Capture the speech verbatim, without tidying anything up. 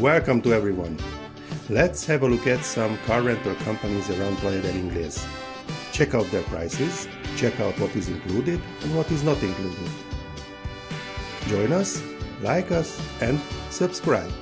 Welcome to everyone. Let's have a look at some car rental companies around Playa del Inglés. Check out their prices, check out what is included and what is not included. Join us, like us and subscribe.